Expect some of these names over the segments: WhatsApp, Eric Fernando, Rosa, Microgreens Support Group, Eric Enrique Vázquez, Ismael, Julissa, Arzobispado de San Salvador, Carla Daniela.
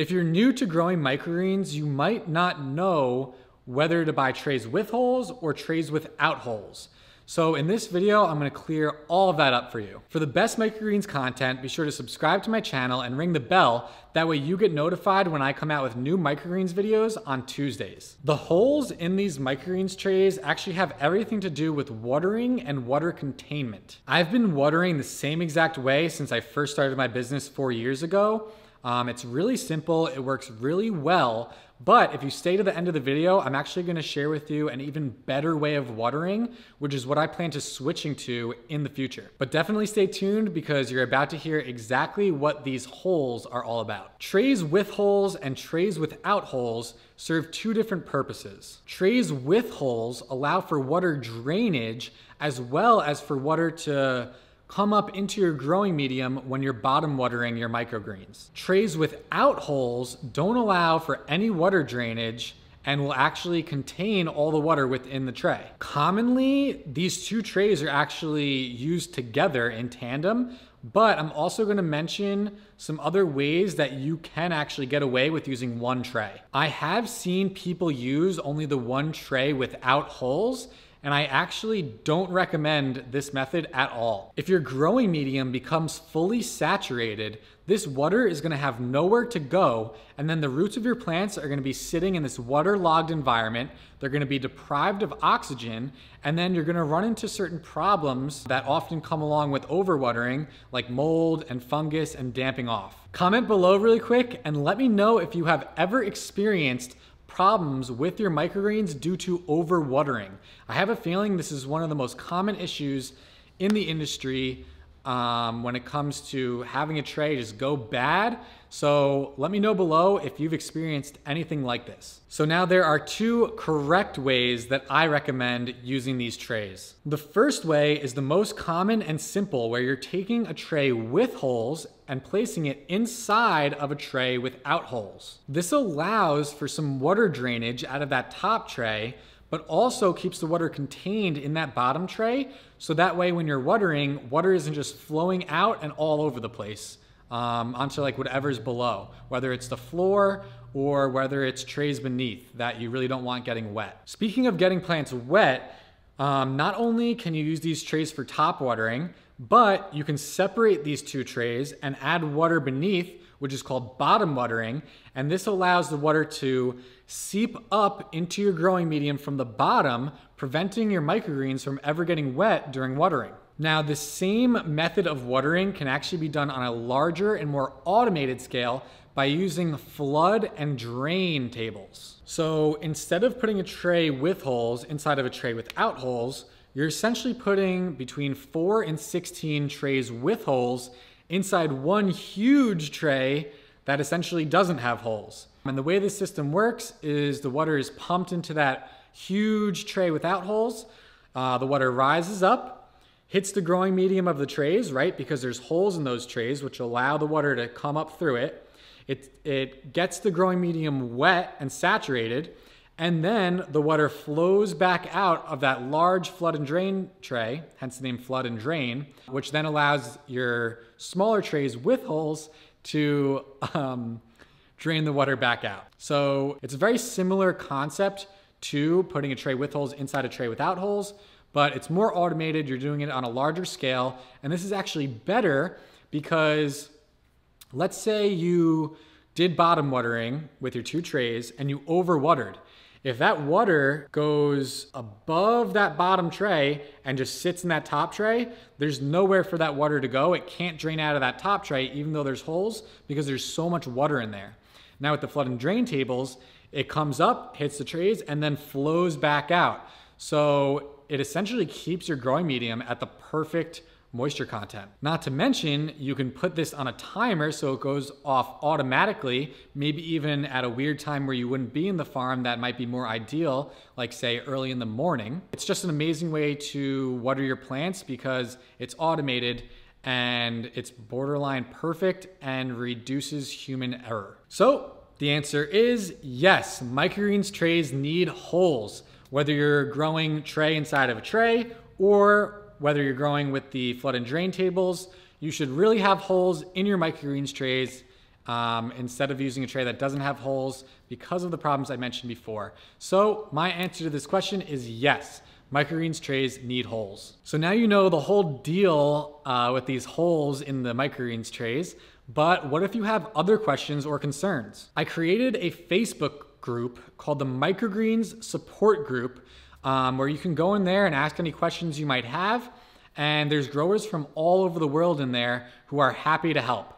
If you're new to growing microgreens, you might not know whether to buy trays with holes or trays without holes. So in this video, I'm gonna clear all of that up for you. For the best microgreens content, be sure to subscribe to my channel and ring the bell. That way you get notified when I come out with new microgreens videos on Tuesdays. The holes in these microgreens trays actually have everything to do with watering and water containment. I've been watering the same exact way since I first started my business 4 years ago. It's really simple, it works really well, but if you stay to the end of the video, I'm actually gonna share with you an even better way of watering, which is what I plan to switching to in the future. But definitely stay tuned because you're about to hear exactly what these holes are all about. Trays with holes and trays without holes serve two different purposes. Trays with holes allow for water drainage as well as for water to come up into your growing medium when you're bottom watering your microgreens. Trays without holes don't allow for any water drainage and will actually contain all the water within the tray. Commonly, these two trays are actually used together in tandem, but I'm also gonna mention some other ways that you can actually get away with using one tray. I have seen people use only the one tray without holes, and I actually don't recommend this method at all. If your growing medium becomes fully saturated, this water is gonna have nowhere to go, and then the roots of your plants are gonna be sitting in this waterlogged environment. They're gonna be deprived of oxygen, and then you're gonna run into certain problems that often come along with overwatering, like mold and fungus and damping off. Comment below really quick and let me know if you have ever experienced problems with your microgreens due to overwatering. I have a feeling this is one of the most common issues in the industry when it comes to having a tray just go bad. So let me know below if you've experienced anything like this. So now there are two correct ways that I recommend using these trays. The first way is the most common and simple, where you're taking a tray with holes and placing it inside of a tray without holes. This allows for some water drainage out of that top tray, but also keeps the water contained in that bottom tray. So that way when you're watering, water isn't just flowing out and all over the place onto like whatever's below, whether it's the floor or whether it's trays beneath that you really don't want getting wet. Speaking of getting plants wet, not only can you use these trays for top watering, but you can separate these two trays and add water beneath, which is called bottom watering, and this allows the water to seep up into your growing medium from the bottom, preventing your microgreens from ever getting wet during watering. Now, the same method of watering can actually be done on a larger and more automated scale by using flood and drain tables. So instead of putting a tray with holes inside of a tray without holes, you're essentially putting between 4 and 16 trays with holes inside one huge tray that essentially doesn't have holes. And the way this system works is the water is pumped into that huge tray without holes. The water rises up, hits the growing medium of the trays, right? Because there's holes in those trays which allow the water to come up through it. It gets the growing medium wet and saturated, and then the water flows back out of that large flood and drain tray, hence the name flood and drain, which then allows your smaller trays with holes to drain the water back out. So it's a very similar concept to putting a tray with holes inside a tray without holes, but it's more automated. You're doing it on a larger scale, and this is actually better because let's say you did bottom watering with your two trays and you overwatered. If that water goes above that bottom tray and just sits in that top tray, there's nowhere for that water to go. It can't drain out of that top tray, even though there's holes, because there's so much water in there. Now with the flood and drain tables, it comes up, hits the trays, and then flows back out. So it essentially keeps your growing medium at the perfect moisture content. Not to mention, you can put this on a timer so it goes off automatically, maybe even at a weird time where you wouldn't be in the farm that might be more ideal, like say early in the morning. It's just an amazing way to water your plants because it's automated and it's borderline perfect and reduces human error. So the answer is yes, microgreens trays need holes, whether you're growing tray inside of a tray or whether you're growing with the flood and drain tables. You should really have holes in your microgreens trays instead of using a tray that doesn't have holes because of the problems I mentioned before. So my answer to this question is yes, microgreens trays need holes. So now you know the whole deal with these holes in the microgreens trays, but what if you have other questions or concerns? I created a Facebook group called the Microgreens Support Group, where you can go in there and ask any questions you might have. And there's growers from all over the world in there who are happy to help,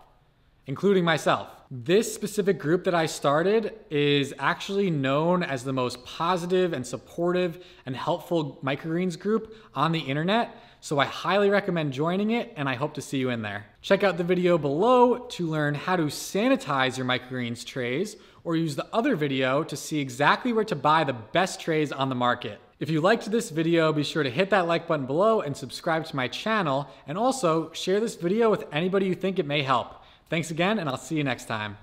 including myself. This specific group that I started is actually known as the most positive and supportive and helpful microgreens group on the internet. So I highly recommend joining it, and I hope to see you in there. Check out the video below to learn how to sanitize your microgreens trays, or use the other video to see exactly where to buy the best trays on the market. If you liked this video, be sure to hit that like button below and subscribe to my channel, and also share this video with anybody you think it may help. Thanks again, and I'll see you next time.